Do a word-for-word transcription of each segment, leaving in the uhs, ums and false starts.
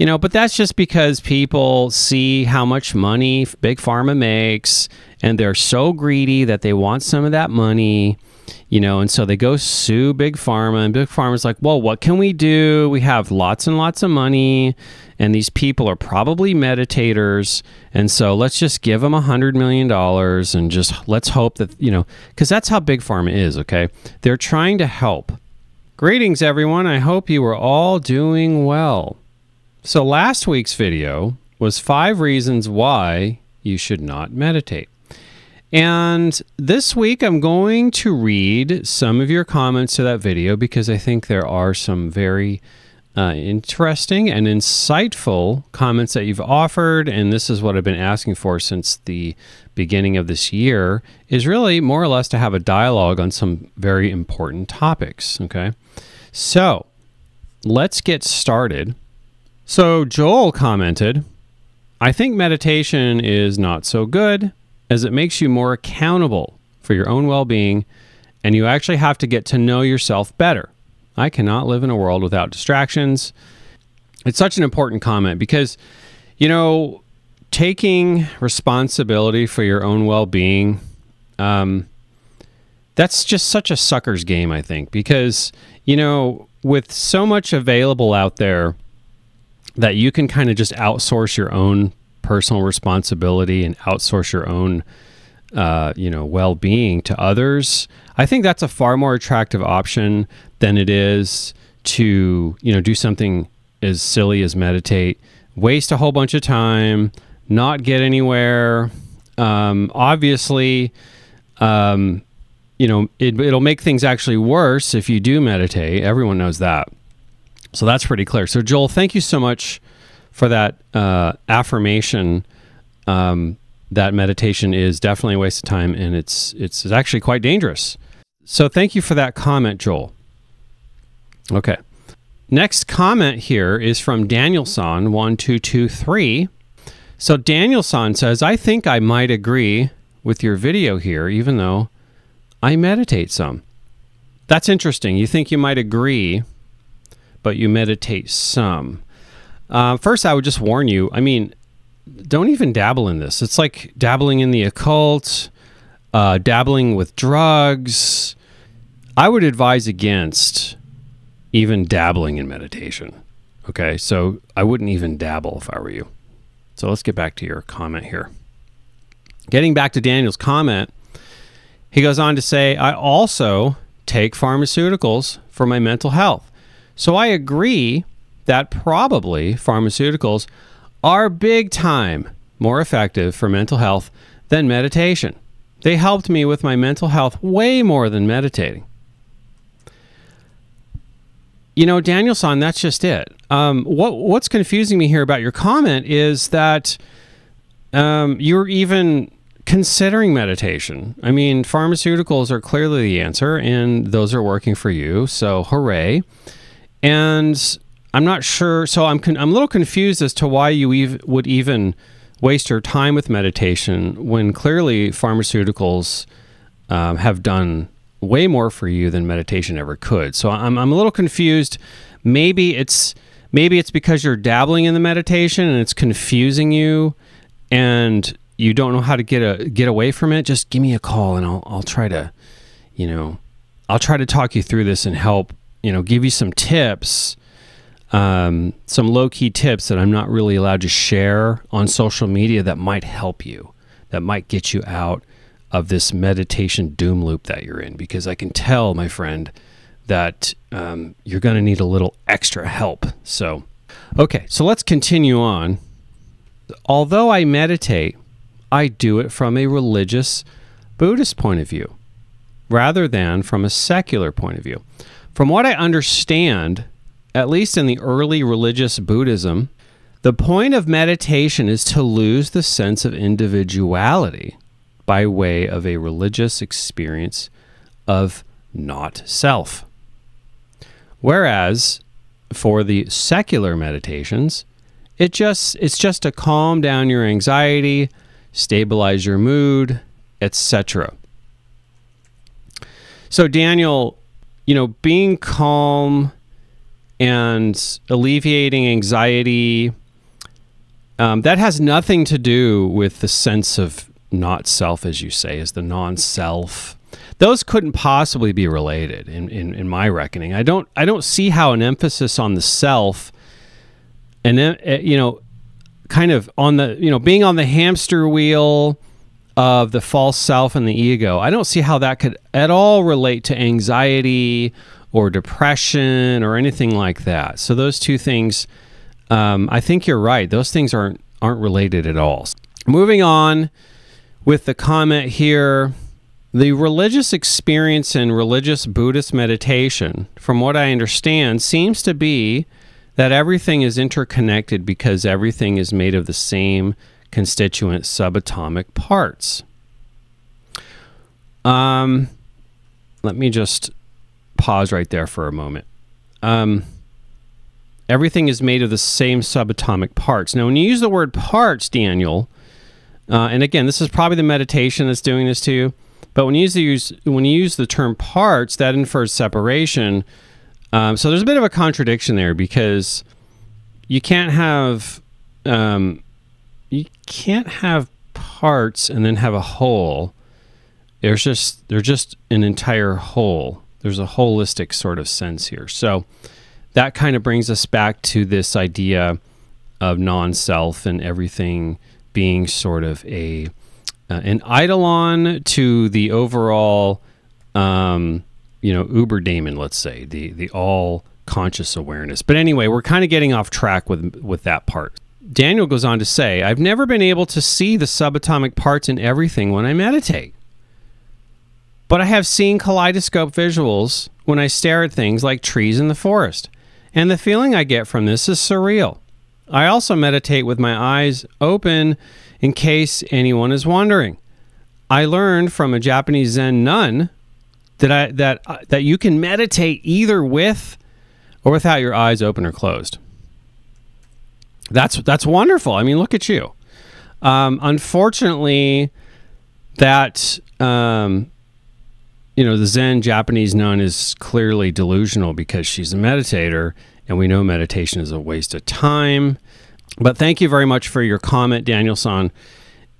You know, but that's just because people see how much money Big Pharma makes, and they're so greedy that they want some of that money, you know, and so they go sue Big Pharma, and Big Pharma's like, well, what can we do? We have lots and lots of money, and these people are probably meditators, and so let's just give them a hundred million dollars and just let's hope that, you know, because that's how Big Pharma is, okay? They're trying to help. Greetings, everyone. I hope you are all doing well. So last week's video was five reasons why you should not meditate. And this week I'm going to read some of your comments to that video because I think there are some very uh, interesting and insightful comments that you've offered. And this is what I've been asking for since the beginning of this year, is really more or less to have a dialogue on some very important topics. Okay, so let's get started. So Joel commented, I think meditation is not so good as it makes you more accountable for your own well-being, and you actually have to get to know yourself better. I cannot live in a world without distractions. It's such an important comment because, you know, taking responsibility for your own well-being, um, that's just such a sucker's game, I think, because, you know, with so much available out there, that you can kind of just outsource your own personal responsibility and outsource your own, uh, you know, well-being to others. I think that's a far more attractive option than it is to, you know, do something as silly as meditate, waste a whole bunch of time, not get anywhere. Um, obviously, um, you know, it, it'll make things actually worse if you do meditate. Everyone knows that. So that's pretty clear. So Joel, thank you so much for that uh, affirmation um, that meditation is definitely a waste of time and it's, it's actually quite dangerous. So thank you for that comment, Joel. Okay. Next comment here is from Danielson one two two three. So Danielson says, I think I might agree with your video here, even though I meditate some. That's interesting. You think you might agree, but you meditate some. Uh, first, I would just warn you, I mean, don't even dabble in this. It's like dabbling in the occult, uh, dabbling with drugs. I would advise against even dabbling in meditation. Okay, so I wouldn't even dabble if I were you. So let's get back to your comment here. Getting back to Daniel's comment, he goes on to say, I also take pharmaceuticals for my mental health. So I agree that probably pharmaceuticals are big time more effective for mental health than meditation. They helped me with my mental health way more than meditating. You know, Danielson, that's just it. Um, what, what's confusing me here about your comment is that um, you're even considering meditation. I mean, pharmaceuticals are clearly the answer and those are working for you, so hooray. And I'm not sure, so I'm, con I'm a little confused as to why you ev would even waste your time with meditation when clearly pharmaceuticals um, have done way more for you than meditation ever could. So I'm, I'm a little confused. Maybe it's, maybe it's because you're dabbling in the meditation and it's confusing you and you don't know how to get, a, get away from it. Just give me a call and I'll, I'll try to, you know, I'll try to talk you through this and help, you know, give you some tips, um, some low-key tips that I'm not really allowed to share on social media that might help you, that might get you out of this meditation doom loop that you're in. Because I can tell, my friend, that um, you're going to need a little extra help. So, okay, so let's continue on. Although I meditate, I do it from a religious Buddhist point of view rather than from a secular point of view. From what I understand, at least in the early religious Buddhism, the point of meditation is to lose the sense of individuality by way of a religious experience of not self. Whereas for the secular meditations, it just it's just to calm down your anxiety, stabilize your mood, et cetera. So Daniel, you know, being calm and alleviating anxiety. Um, that has nothing to do with the sense of not self, as you say, as the non-self. Those couldn't possibly be related in, in, in my reckoning. I don't, I don't see how an emphasis on the self and, you know, kind of on the, you know, being on the hamster wheel of the false self and the ego, I don't see how that could at all relate to anxiety or depression or anything like that. So those two things, um, I think you're right. Those things aren't, aren't related at all. Moving on with the comment here, the religious experience in religious Buddhist meditation, from what I understand, seems to be that everything is interconnected because everything is made of the same constituent subatomic parts. Um, let me just pause right there for a moment. Um, everything is made of the same subatomic parts. Now, when you use the word parts, Daniel, uh, and again, this is probably the meditation that's doing this to you, but when you use, the use, when you use the term parts, that infers separation. Um, so there's a bit of a contradiction there because you can't have... Um, You can't have parts and then have a whole. There's just they're just an entire whole. There's a holistic sort of sense here. So that kind of brings us back to this idea of non-self and everything being sort of a uh, an eidolon to the overall, um, you know, Uberdaemon, let's say, the the all conscious awareness. But anyway, we're kind of getting off track with with that part. Daniel goes on to say, I've never been able to see the subatomic parts in everything when I meditate. But I have seen kaleidoscope visuals when I stare at things like trees in the forest. And the feeling I get from this is surreal. I also meditate with my eyes open in case anyone is wondering. I learned from a Japanese Zen nun that, I, that, that you can meditate either with or without your eyes open or closed. That's that's wonderful. I mean, look at you. Um, unfortunately, that um, you know, the Zen Japanese nun is clearly delusional because she's a meditator, and we know meditation is a waste of time. But thank you very much for your comment, Daniel-san,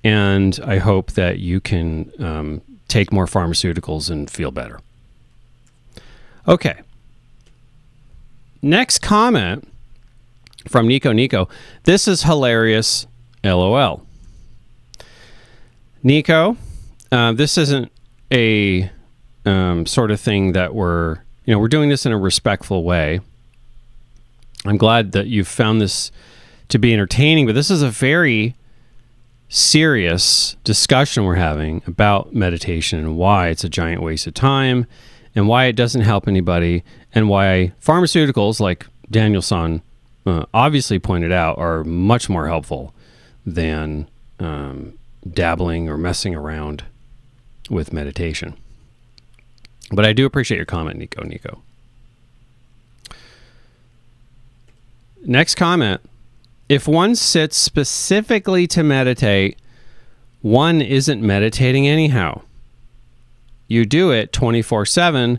and I hope that you can um, take more pharmaceuticals and feel better. Okay. Next comment. From Nico Nico, this is hilarious, LOL. Nico, uh, this isn't a um, sort of thing that we're, you know, we're doing this in a respectful way. I'm glad that you've found this to be entertaining, but this is a very serious discussion we're having about meditation and why it's a giant waste of time and why it doesn't help anybody and why pharmaceuticals like Daniel-san Uh, obviously pointed out are much more helpful than um, dabbling or messing around with meditation. But I do appreciate your comment, Nico Nico. Next comment. If one sits specifically to meditate, one isn't meditating anyhow. You do it twenty-four seven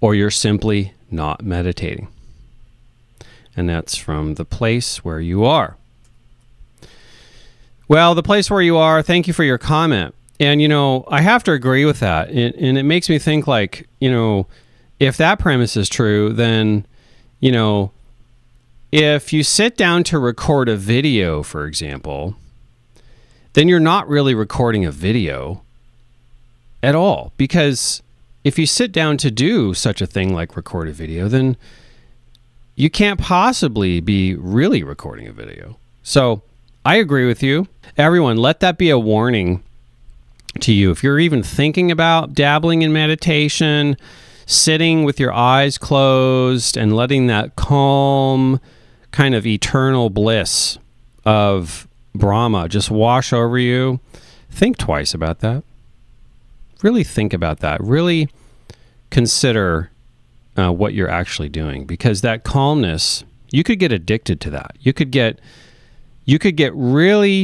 or you're simply not meditating. And that's from The Place Where You Are. Well, The Place Where You Are, thank you for your comment. And, you know, I have to agree with that. It, and it makes me think, like, you know, if that premise is true, then, you know, if you sit down to record a video, for example, then you're not really recording a video at all. Because if you sit down to do such a thing like record a video, then you can't possibly be really recording a video. So I agree with you. Everyone, let that be a warning to you. If you're even thinking about dabbling in meditation, sitting with your eyes closed and letting that calm kind of eternal bliss of Brahma just wash over you, think twice about that. Really think about that. Really consider Uh, what you're actually doing, because that calmness, you could get addicted to that. You could get, you could get really,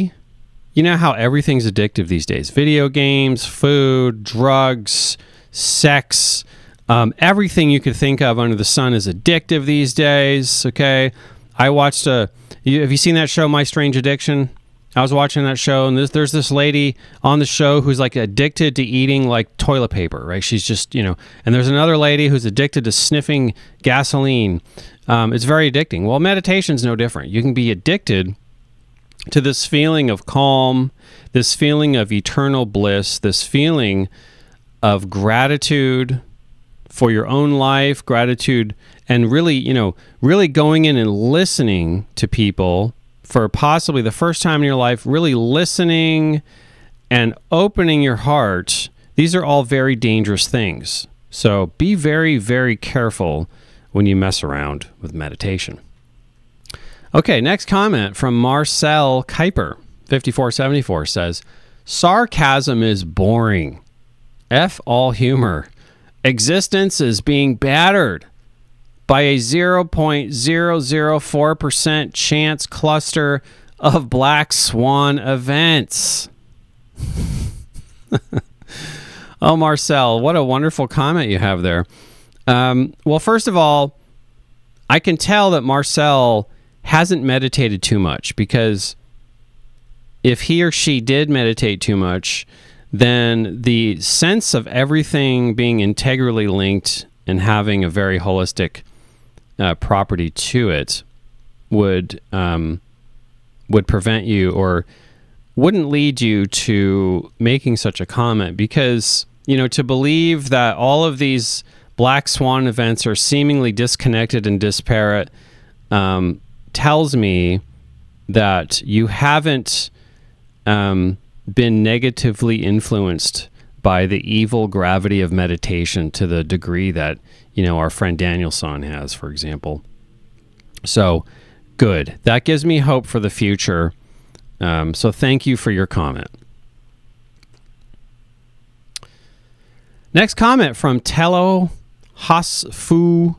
you know how everything's addictive these days, video games, food, drugs, sex, Um, everything you could think of under the sun is addictive these days, okay? I watched a... Have you seen that show, My Strange Addiction? I was watching that show, and there's, there's this lady on the show who's, like, addicted to eating, like, toilet paper, right? She's just, you know... And there's another lady who's addicted to sniffing gasoline. Um, it's very addicting. Well, meditation's no different. You can be addicted to this feeling of calm, this feeling of eternal bliss, this feeling of gratitude for your own life, gratitude, and really, you know, really going in and listening to people for possibly the first time in your life, really listening and opening your heart. These are all very dangerous things. So be very, very careful when you mess around with meditation. Okay, next comment from Marcel Kuiper, fifty-four seventy-four, says, sarcasm is boring. F all humor. Existence is being battered by a zero point zero zero four percent chance cluster of black swan events. Oh, Marcel, what a wonderful comment you have there. Um, well, first of all, I can tell that Marcel hasn't meditated too much, because if he or she did meditate too much, then the sense of everything being integrally linked and having a very holistic uh, property to it would um, would prevent you, or wouldn't lead you to making such a comment, because, you know, to believe that all of these black swan events are seemingly disconnected and disparate um, tells me that you haven't um, been negatively influenced by the evil gravity of meditation to the degree that, you know, our friend Danielson has, for example. So, good. That gives me hope for the future. Um, so thank you for your comment. Next comment from Tello Hosfu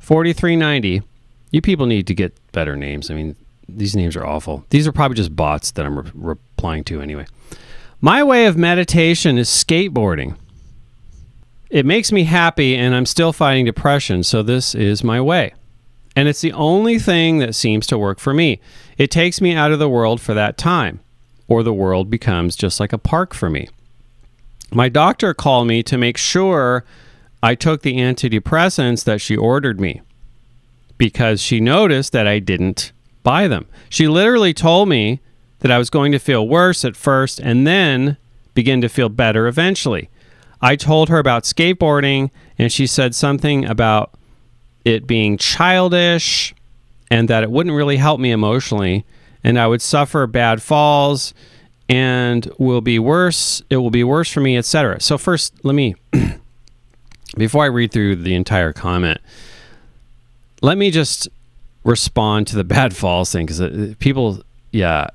forty-three ninety. You people need to get better names. I mean, these names are awful. These are probably just bots that I'm re replying to anyway. My way of meditation is skateboarding. It makes me happy, and I'm still fighting depression, so this is my way. And it's the only thing that seems to work for me. It takes me out of the world for that time, or the world becomes just like a park for me. My doctor called me to make sure I took the antidepressants that she ordered me, because she noticed that I didn't buy them. She literally told me that I was going to feel worse at first and then begin to feel better eventually. I told her about skateboarding, and she said something about it being childish and that it wouldn't really help me emotionally, and I would suffer bad falls and will be worse, it will be worse for me, et cetera. So first, let me before I read through the entire comment, let me just respond to the bad falls thing, because people, yeah,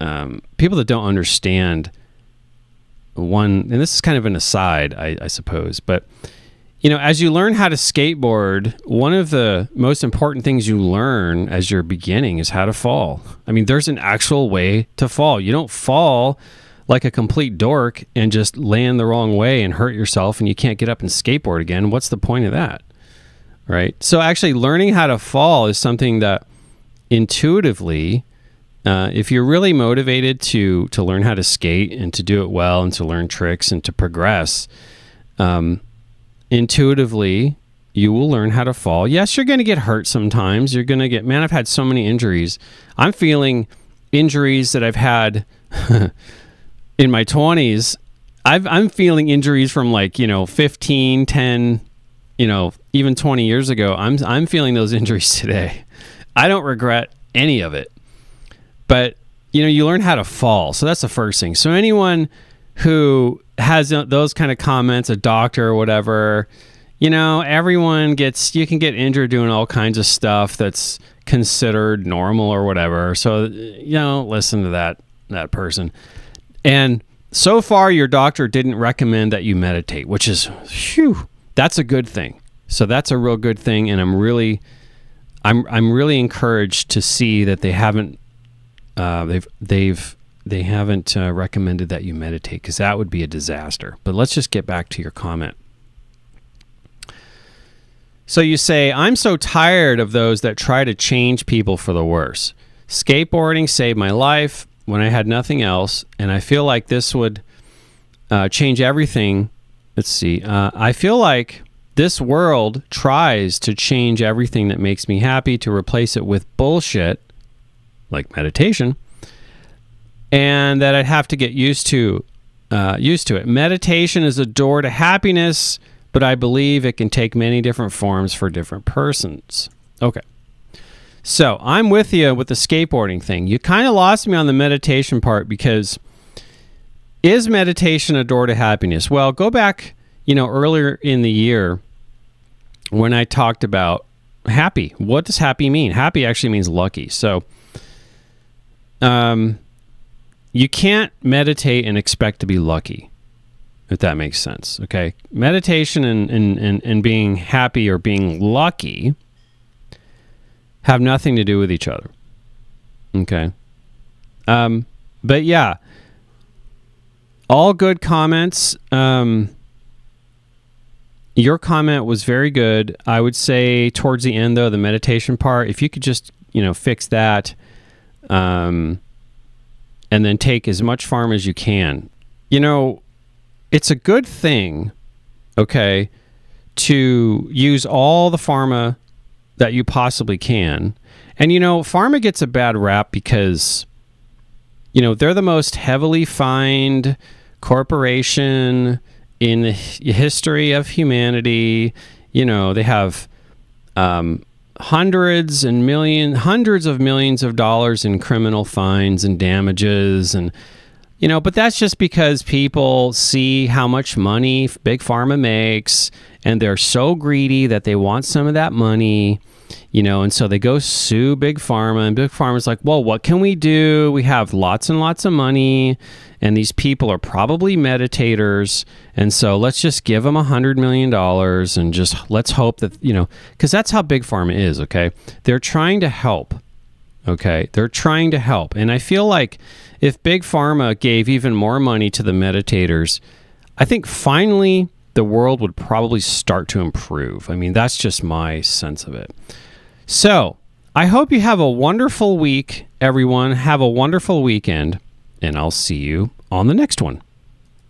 um, people that don't understand one, and this is kind of an aside, I, I suppose, but, you know, as you learn how to skateboard, one of the most important things you learn as you're beginning is how to fall. I mean, there's an actual way to fall. You don't fall like a complete dork and just land the wrong way and hurt yourself and you can't get up and skateboard again. What's the point of that? Right. So actually learning how to fall is something that intuitively, uh, if you're really motivated to, to learn how to skate and to do it well and to learn tricks and to progress, um, intuitively, you will learn how to fall. Yes, you're going to get hurt sometimes. You're going to get, man, I've had so many injuries. I'm feeling injuries that I've had in my twenties. I've, I'm feeling injuries from, like, you know, fifteen, ten, you know, even twenty years ago. I'm I'm feeling those injuries today. I don't regret any of it. But, you know, you learn how to fall. So that's the first thing. So anyone who has those kind of comments, a doctor or whatever, you know, everyone gets, you can get injured doing all kinds of stuff that's considered normal or whatever. So, you know, listen to that that person. And so far your doctor didn't recommend that you meditate, which is, whew, that's a good thing. So that's a real good thing, and I'm really, I'm I'm really encouraged to see that they haven't, uh, they've they've they haven't uh, recommended that you meditate, because that would be a disaster. But let's just get back to your comment. So you say, I'm so tired of those that try to change people for the worse. Skateboarding saved my life when I had nothing else, and I feel like this would uh, change everything. Let's see. Uh, I feel like this world tries to change everything that makes me happy to replace it with bullshit, like meditation, and that I'd have to get used to, uh, used to it. Meditation is a door to happiness, but I believe it can take many different forms for different persons. Okay. So I'm with you with the skateboarding thing. You kind of lost me on the meditation part, because is meditation a door to happiness? Well, go back, you know, earlier in the year when I talked about happy. What does happy mean? Happy actually means lucky. So um, you can't meditate and expect to be lucky, if that makes sense, okay? Meditation and, and, and, and being happy or being lucky have nothing to do with each other, okay? Um, but yeah, all good comments. Um, your comment was very good. I would say towards the end, though, the meditation part, if you could just, you know, fix that um, and then take as much farm as you can. You know, it's a good thing, okay, to use all the pharma that you possibly can. And, you know, pharma gets a bad rap because, you know, they're the most heavily fined corporation in the history of humanity. You know, they have um, hundreds and millions, hundreds of millions of dollars in criminal fines and damages and, you know, but that's just because people see how much money Big Pharma makes, and they're so greedy that they want some of that money, you know, and so they go sue Big Pharma, and Big Pharma's like, well, what can we do? We have lots and lots of money, and these people are probably meditators, and so let's just give them a hundred million dollars and just let's hope that, you know, because that's how Big Pharma is, okay? They're trying to help. Okay, they're trying to help. And I feel like if Big Pharma gave even more money to the meditators, I think finally the world would probably start to improve. I mean, that's just my sense of it. So I hope you have a wonderful week, everyone. Have a wonderful weekend, and I'll see you on the next one.